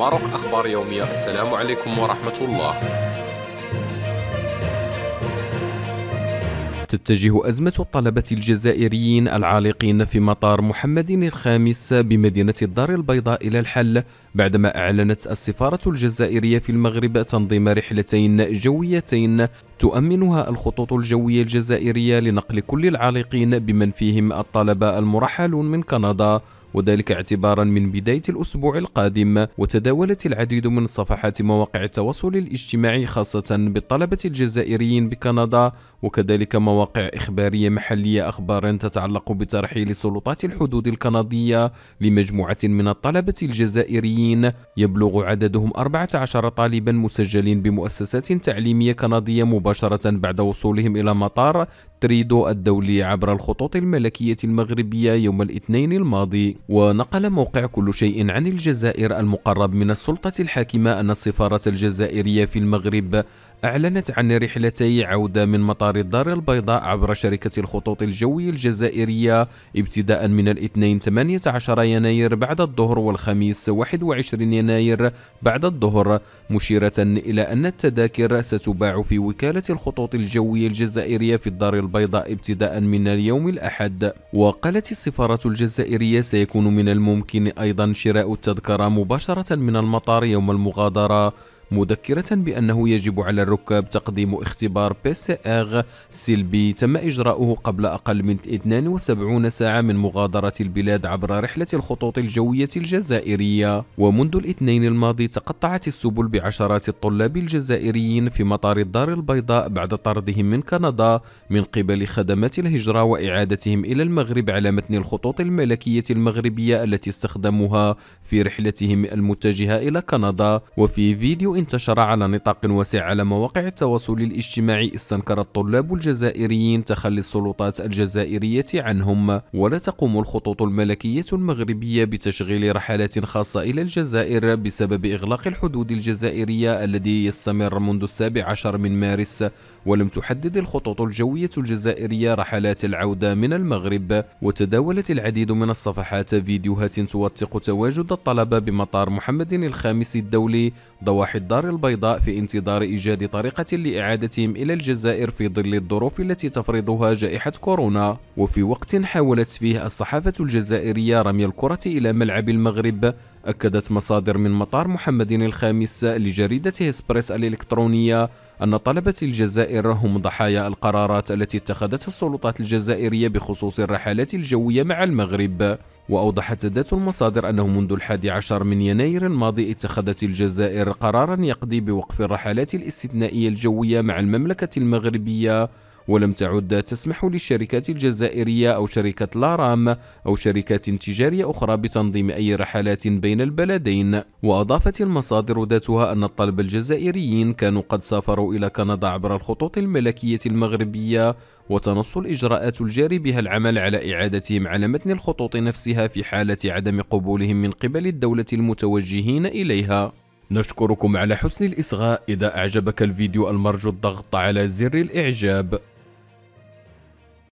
ماروك أخبار يومية. السلام عليكم ورحمة الله. تتجه أزمة الطلبة الجزائريين العالقين في مطار محمد الخامس بمدينة الدار البيضاء إلى الحل، بعدما أعلنت السفارة الجزائرية في المغرب تنظيم رحلتين جويتين تؤمنها الخطوط الجوية الجزائرية لنقل كل العالقين بمن فيهم الطلبة المرحلون من كندا، وذلك اعتبارا من بداية الأسبوع القادم. وتداولت العديد من صفحات مواقع التواصل الاجتماعي خاصة بالطلبة الجزائريين بكندا، وكذلك مواقع إخبارية محلية أخبار تتعلق بترحيل سلطات الحدود الكندية لمجموعة من الطلبة الجزائريين يبلغ عددهم 14 طالبا مسجلين بمؤسسات تعليمية كندية مباشرة بعد وصولهم إلى مطار تريدو الدولي عبر الخطوط الملكية المغربية يوم الاثنين الماضي. ونقل موقع كل شيء عن الجزائر المقرب من السلطة الحاكمة أن السفارة الجزائرية في المغرب أعلنت عن رحلتي عودة من مطار الدار البيضاء عبر شركة الخطوط الجوي الجزائرية ابتداء من الاثنين 18 يناير بعد الظهر والخميس 21 يناير بعد الظهر، مشيرة إلى أن التذاكر ستباع في وكالة الخطوط الجوية الجزائرية في الدار البيضاء ابتداء من اليوم الأحد. وقالت السفارة الجزائرية سيكون من الممكن أيضا شراء التذكرة مباشرة من المطار يوم المغادرة، مذكرة بأنه يجب على الركاب تقديم اختبار PCR سلبي تم إجراؤه قبل أقل من 72 ساعة من مغادرة البلاد عبر رحلة الخطوط الجوية الجزائرية. ومنذ الاثنين الماضي تقطعت السبل بعشرات الطلاب الجزائريين في مطار الدار البيضاء بعد طردهم من كندا من قبل خدمات الهجرة وإعادتهم إلى المغرب على متن الخطوط الملكية المغربية التي استخدموها في رحلتهم المتجهة إلى كندا. وفي فيديو انتشر على نطاق واسع على مواقع التواصل الاجتماعي استنكر الطلاب الجزائريين تخلي السلطات الجزائرية عنهم، ولا تقوم الخطوط الملكية المغربية بتشغيل رحلات خاصة إلى الجزائر بسبب إغلاق الحدود الجزائرية الذي يستمر منذ 17 من مارس، ولم تحدد الخطوط الجوية الجزائرية رحلات العودة من المغرب. وتداولت العديد من الصفحات فيديوهات توثق تواجد الطلبة بمطار محمد الخامس الدولي ضواحي الدار البيضاء في انتظار إيجاد طريقة لإعادتهم إلى الجزائر في ظل الظروف التي تفرضها جائحة كورونا، وفي وقت حاولت فيه الصحافة الجزائرية رمي الكرة إلى ملعب المغرب. أكدت مصادر من مطار محمد الخامس لجريدة إسبريس الإلكترونية أن طلبة الجزائر هم ضحايا القرارات التي اتخذتها السلطات الجزائرية بخصوص الرحلات الجوية مع المغرب. وأوضحت ذات المصادر أنه منذ 11 من يناير الماضي اتخذت الجزائر قرارا يقضي بوقف الرحلات الاستثنائية الجوية مع المملكة المغربية، ولم تعد تسمح للشركات الجزائرية أو شركة لارام أو شركات تجارية أخرى بتنظيم أي رحلات بين البلدين. وأضافت المصادر ذاتها أن الطلبة الجزائريين كانوا قد سافروا إلى كندا عبر الخطوط الملكية المغربية، وتنص الإجراءات الجاري بها العمل على إعادتهم على متن الخطوط نفسها في حالة عدم قبولهم من قبل الدولة المتوجهين إليها. نشكركم على حسن الإصغاء. إذا أعجبك الفيديو المرجو الضغط على زر الإعجاب.